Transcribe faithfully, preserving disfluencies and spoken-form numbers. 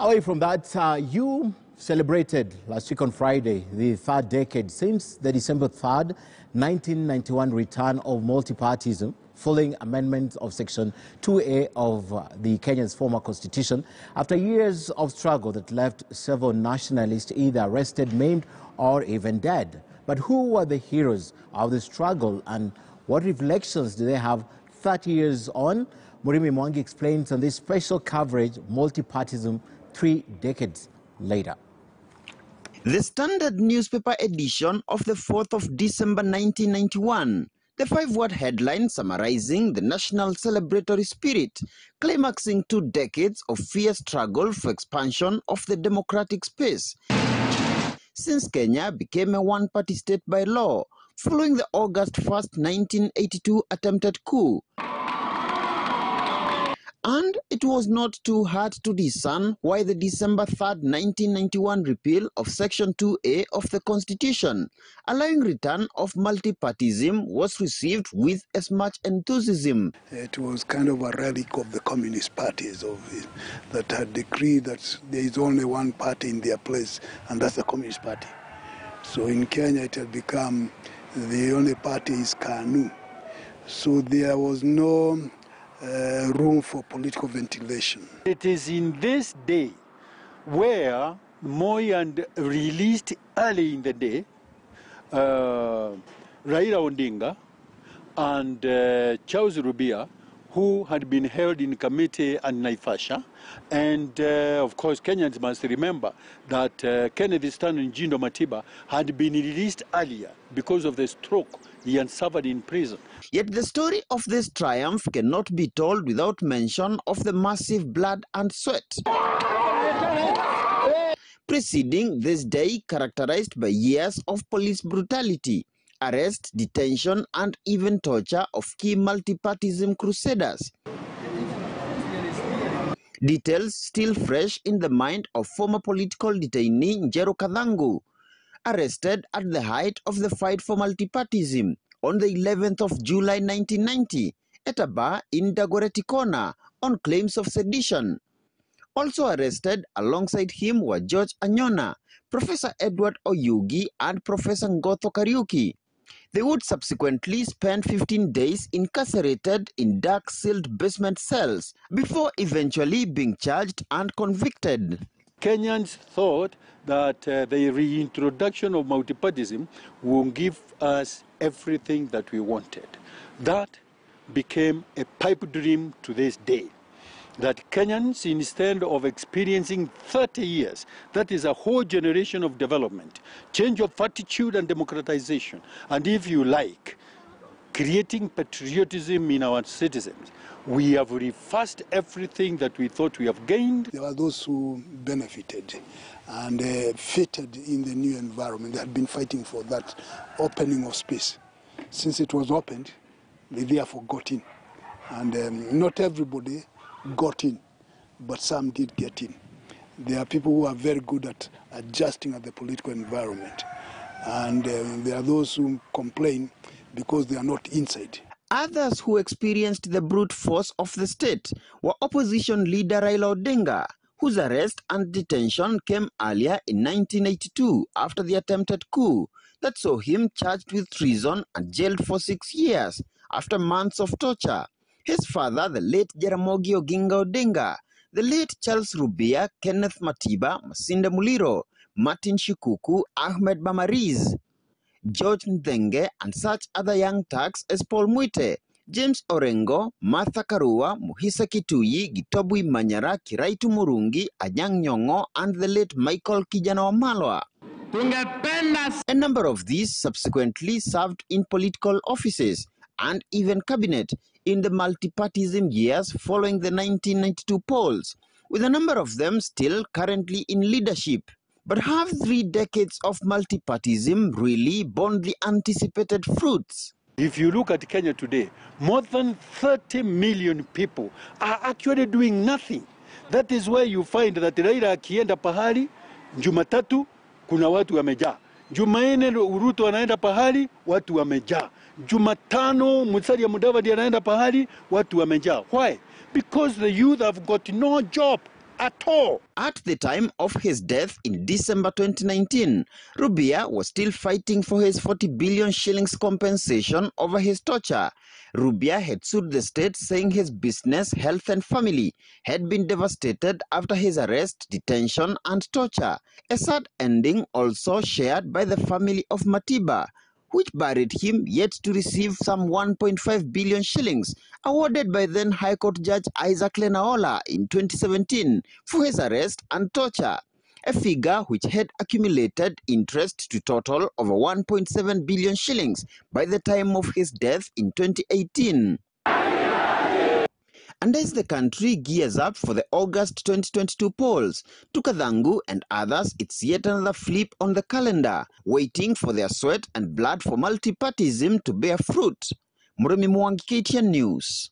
Away from that, uh, you celebrated last week on Friday the third decade since the December third, nineteen ninety-one return of multipartyism following amendment of Section two A of uh, the Kenyan's former constitution after years of struggle that left several nationalists either arrested, maimed, or even dead. But who were the heroes of the struggle and what reflections do they have thirty years on? Murimi Mwangi explains on this special coverage, Multipartyism Three Decades Later. The Standard newspaper edition of the fourth of December nineteen ninety-one, the five-word headline summarizing the national celebratory spirit, climaxing two decades of fierce struggle for expansion of the democratic space since Kenya became a one-party state by law following the August first, nineteen eighty-two attempted coup. And it was not too hard to discern why the December third, nineteen ninety-one repeal of Section two A of the Constitution, allowing return of multipartyism, was received with as much enthusiasm. It was kind of a relic of the communist parties of, that had decreed that there is only one party in their place, and that's the Communist Party. So in Kenya it had become the only party is KANU. So there was no Uh, room for political ventilation. It is in this day where Moi and released early in the day uh, Raila Odinga and uh, Charles Rubia, who had been held in Kamiti and Naivasha. And uh, of course Kenyans must remember that uh, Kenneth Stanley Jindo Matiba had been released earlier because of the stroke he had suffered in prison. Yet the story of this triumph cannot be told without mention of the massive blood and sweat preceding this day, characterized by years of police brutality, arrest, detention, and even torture of key multipartyism crusaders. Details still fresh in the mind of former political detainee Njeru Kathangu, arrested at the height of the fight for multipartyism on the eleventh of July nineteen ninety at a bar in Dagoretti Corner on claims of sedition. Also arrested alongside him were George Anyona, Professor Edward Oyugi, and Professor Ngotho Karyuki. They would subsequently spend fifteen days incarcerated in dark-sealed basement cells before eventually being charged and convicted. Kenyans thought that uh, the reintroduction of multipartyism will give us everything that we wanted. That became a pipe dream to this day. That Kenyans, instead of experiencing thirty years, that is a whole generation of development, change of attitude and democratization, and if you like, creating patriotism in our citizens. We have reversed everything that we thought we have gained. There were those who benefited and uh, fitted in the new environment. They had been fighting for that opening of space. Since it was opened, they therefore got in. And um, not everybody got in, but some did get in. There are people who are very good at adjusting at the political environment. And um, there are those who complain because they are not inside. Others who experienced the brute force of the state were opposition leader Raila Odinga, whose arrest and detention came earlier in nineteen eighty-two after the attempted coup that saw him charged with treason and jailed for six years after months of torture. His father, the late Jaramogi Oginga Odinga, the late Charles Rubia, Kenneth Matiba, Masinda Muliro, Martin Shikuku, Ahmed Bamariz, George Ndenge, and such other young thugs as Paul Muite, James Orengo, Martha Karua, Muhisa Kituyi, Gitobu Imanyara, Kiraitu Murungi, Anyang Nyongo, and the late Michael Kijana Wamalwa. A number of these subsequently served in political offices and even cabinet in the multipartyism years following the nineteen ninety-two polls, with a number of them still currently in leadership. But have three decades of multipartyism really borne the anticipated fruits? If you look at Kenya today, more than thirty million people are actually doing nothing. That is why you find that Raila akienda pahali, Jumatatu, kuna watu wamejaa. Jumanne Uruto anaenda pahali, watu wamejaa. Jumatano Musalia Mudavadi anaenda pahali, watu wamejaa. Why? Because the youth have got no job. at all. At the time of his death in December twenty nineteen, Rubia was still fighting for his forty billion shillings compensation over his torture. Rubia had sued the state, saying his business, health and family had been devastated after his arrest, detention and torture. A sad ending also shared by the family of Matiba, which buried him yet to receive some one point five billion shillings awarded by then High Court Judge Isaac Lenaola in twenty seventeen for his arrest and torture, a figure which had accumulated interest to total over one point seven billion shillings by the time of his death in twenty eighteen. And as the country gears up for the August twenty twenty-two polls, to Kathangu and others, it's yet another flip on the calendar, waiting for their sweat and blood for multipartism to bear fruit. Murimi Mwangi, K T N News.